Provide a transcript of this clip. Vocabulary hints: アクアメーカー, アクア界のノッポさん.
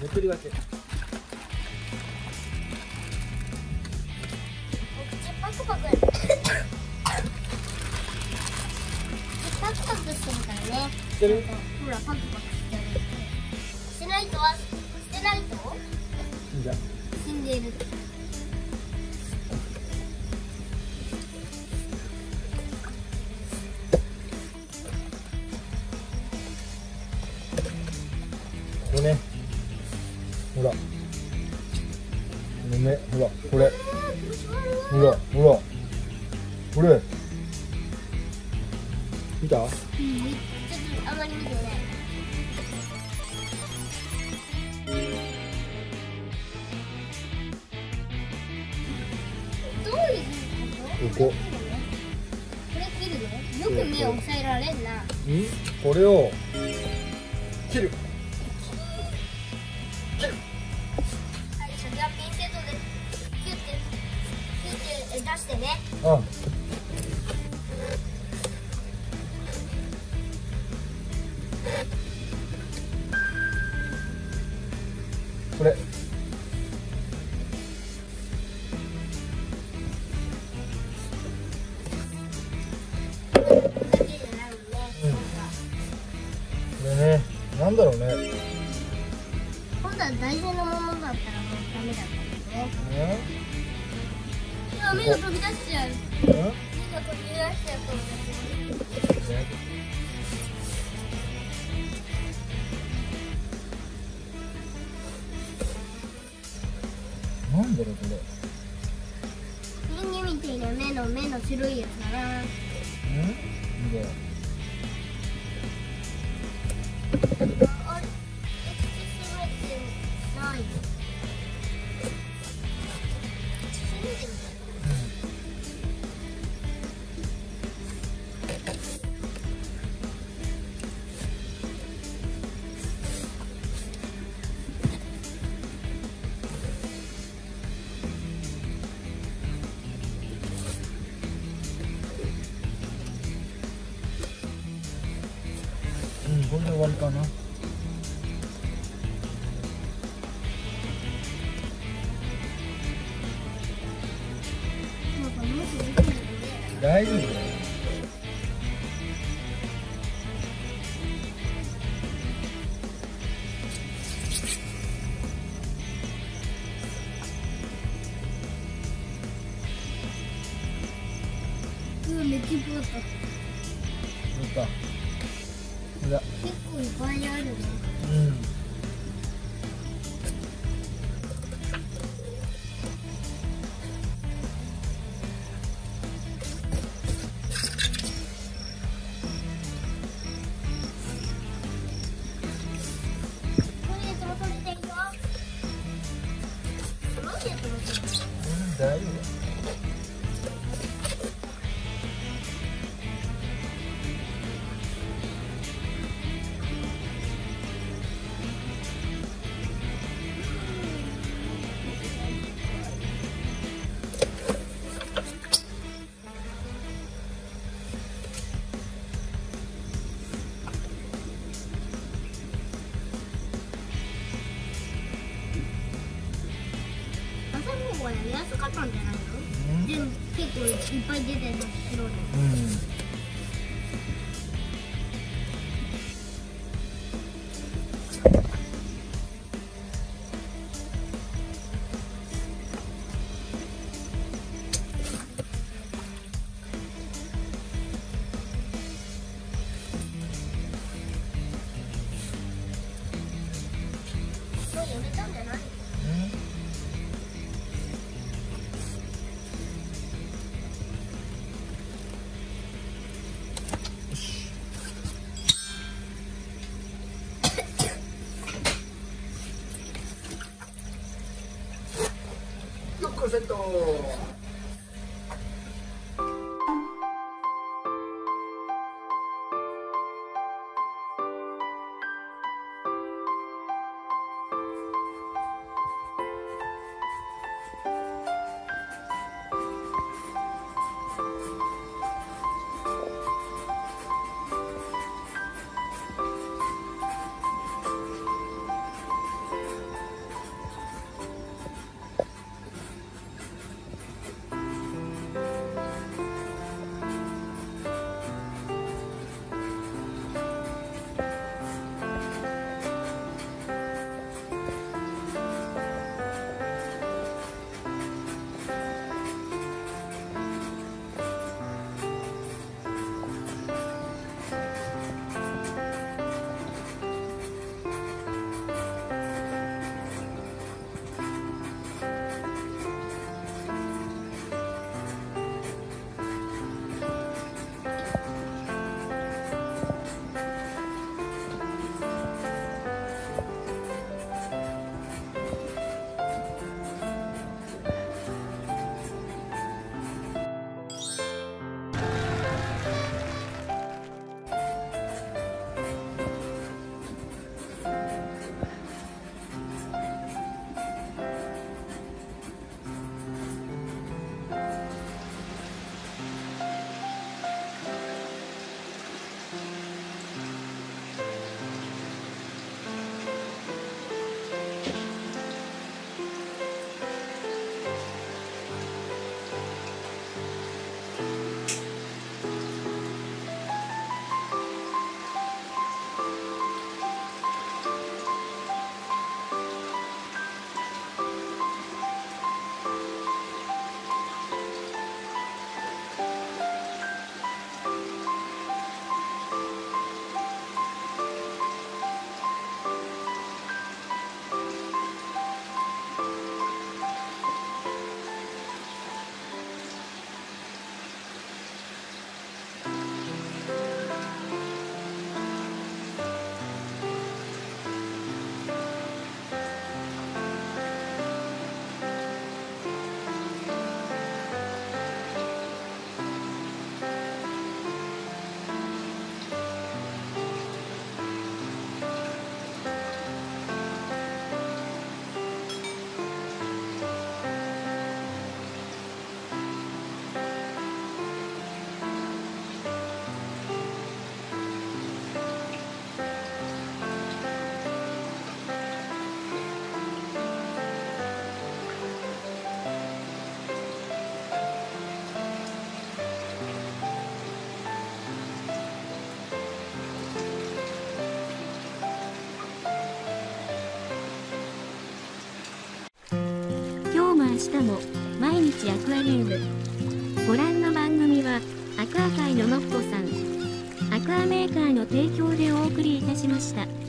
めくり分け。パクパク。パクパクしてるからね。してる？ほらパクパクしてる。してないとはしてないと？じゃ。死んでる。これね。ほら、梅、ほら、これ、ほら、ほら、これ、見た？うん、ちょっとあまり見てない。どういうこと？ここ。これ切るの？よく目を押さえられんな。うん？これを切る。ああ、これね、なんだろうね。今度は大事なものだったらもうダメだったんだね。目が飛び出しちゃう。目が飛び出しちゃう。なんだろうこれ。人間みたいな目の白いやつだな。うん？いいね。終わりかな。大丈夫だよ。めっちゃ増えた。ほら。結構いっぱいあるね。うん。大丈夫だ。安かったんじゃないの？でも結構いっぱい出てるの白い。もうやめたんじゃない？セット。明日も毎日アクアリウム。ご覧の番組はアクア界のノッポさん、アクアメーカーの提供でお送りいたしました。